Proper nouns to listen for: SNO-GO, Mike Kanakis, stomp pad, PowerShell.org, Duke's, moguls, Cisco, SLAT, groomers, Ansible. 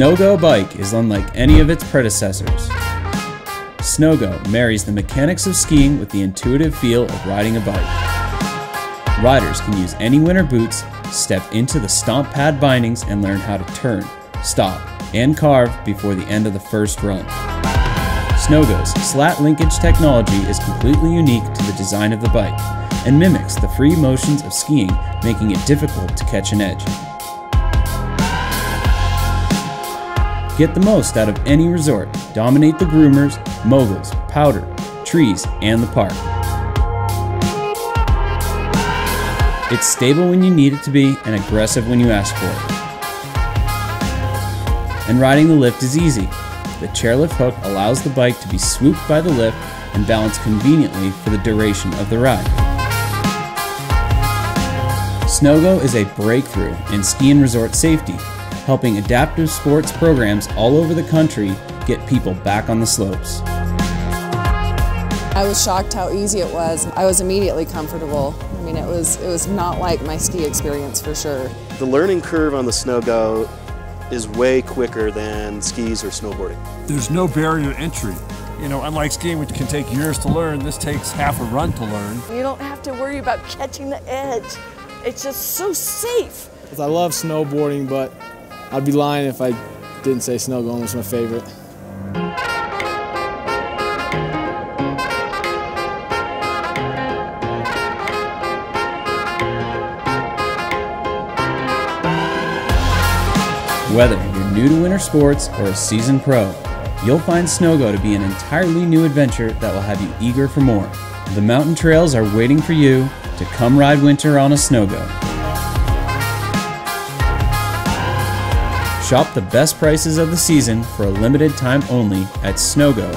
SNO-GO bike is unlike any of its predecessors. SNO-GO marries the mechanics of skiing with the intuitive feel of riding a bike. Riders can use any winter boots, step into the stomp pad bindings, and learn how to turn, stop, and carve before the end of the first run. SNO-GO's SLAT linkage technology is completely unique to the design of the bike and mimics the free motions of skiing, making it difficult to catch an edge. Get the most out of any resort, dominate the groomers, moguls, powder, trees, and the park. It's stable when you need it to be and aggressive when you ask for it. And riding the lift is easy. The chairlift hook allows the bike to be swooped by the lift and balanced conveniently for the duration of the ride. SNO-GO is a breakthrough in ski and resort safety, helping adaptive sports programs all over the country get people back on the slopes. I was shocked how easy it was. I was immediately comfortable. I mean, it was not like my ski experience for sure. The learning curve on the SNO-GO is way quicker than skis or snowboarding. There's no barrier to entry. You know, unlike skiing, which can take years to learn, this takes half a run to learn. You don't have to worry about catching the edge. It's just so safe. I love snowboarding, but I'd be lying if I didn't say SNO-GO was my favorite. Whether you're new to winter sports or a seasoned pro, you'll find SNO-GO to be an entirely new adventure that will have you eager for more. The mountain trails are waiting for you to come ride winter on a SNO-GO. Shop the best prices of the season for a limited time only at snogo.us.